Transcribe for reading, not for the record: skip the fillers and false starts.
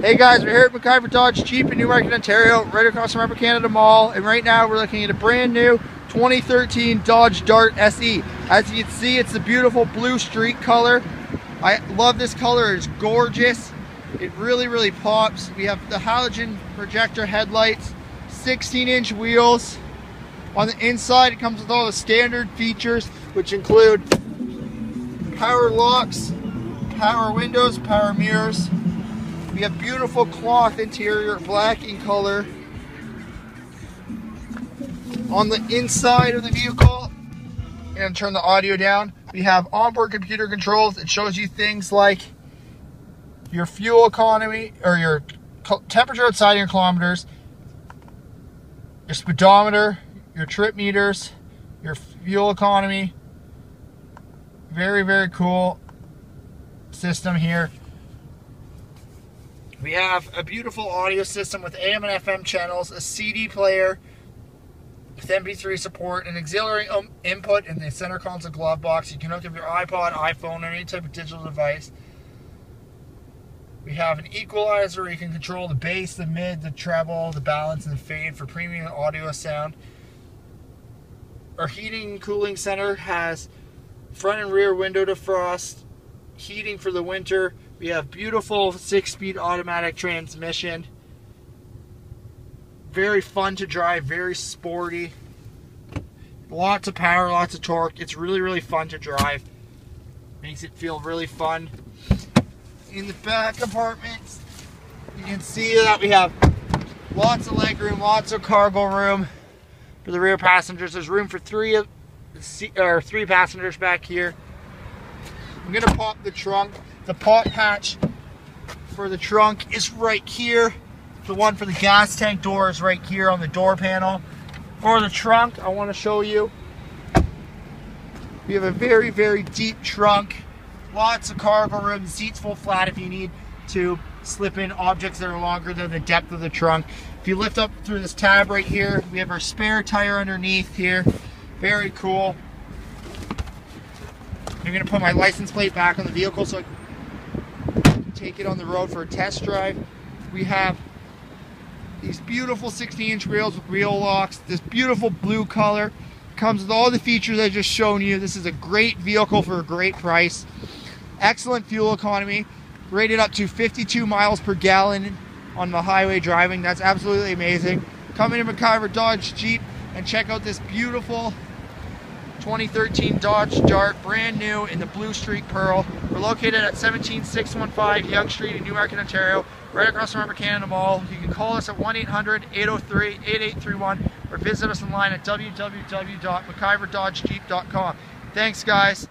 Hey guys, we're here at MacIver Dodge Jeep in Newmarket, Ontario, right across from Upper Canada Mall, and right now we're looking at a brand new 2013 Dodge Dart SE. As you can see, it's the beautiful blue streak color. I love this color, it's gorgeous. It really pops. We have the halogen projector headlights, 16-inch wheels. On the inside, it comes with all the standard features, which include power locks, power windows, power mirrors. We have beautiful cloth interior, black in color. On the inside of the vehicle, and turn the audio down, we have onboard computer controls. It shows you things like your fuel economy, or your temperature outside, your kilometers, your speedometer, your trip meters, your fuel economy. Very cool system here. We have a beautiful audio system with AM and FM channels, a CD player with MP3 support, an auxiliary input in the center console glove box. You can hook up your iPod, iPhone, or any type of digital device. We have an equalizer where you can control the bass, the mid, the treble, the balance, and the fade for premium audio sound. Our heating and cooling center has front and rear window defrost, heating for the winter. We have beautiful 6-speed automatic transmission. Very fun to drive, very sporty. Lots of power, lots of torque. It's really fun to drive. Makes it feel really fun. In the back compartments, you can see that we have lots of legroom, lots of cargo room. For the rear passengers, there's room for three passengers back here. I'm gonna pop the trunk. The pot hatch for the trunk is right here. The one for the gas tank door is right here on the door panel. For the trunk, I want to show you, we have a very deep trunk. Lots of cargo room. The seats full flat if you need to slip in objects that are longer than the depth of the trunk. If you lift up through this tab right here, we have our spare tire underneath here. Very cool. I'm going to put my license plate back on the vehicle so I can take it on the road for a test drive. We have these beautiful 16-inch wheels with wheel locks. This beautiful blue color comes with all the features I just shown you. This is a great vehicle for a great price. Excellent fuel economy. Rated up to 52 miles per gallon on the highway driving. That's absolutely amazing. Come into MacIver Dodge Jeep and check out this beautiful 2013 Dodge Dart, brand new in the Blue Streak Pearl. We're located at 17615 Yonge Street in Newmarket, Ontario, right across from Upper Canada Mall. You can call us at 1-800-803-8831 or visit us online at www.maciverdodgejeep.com. Thanks, guys.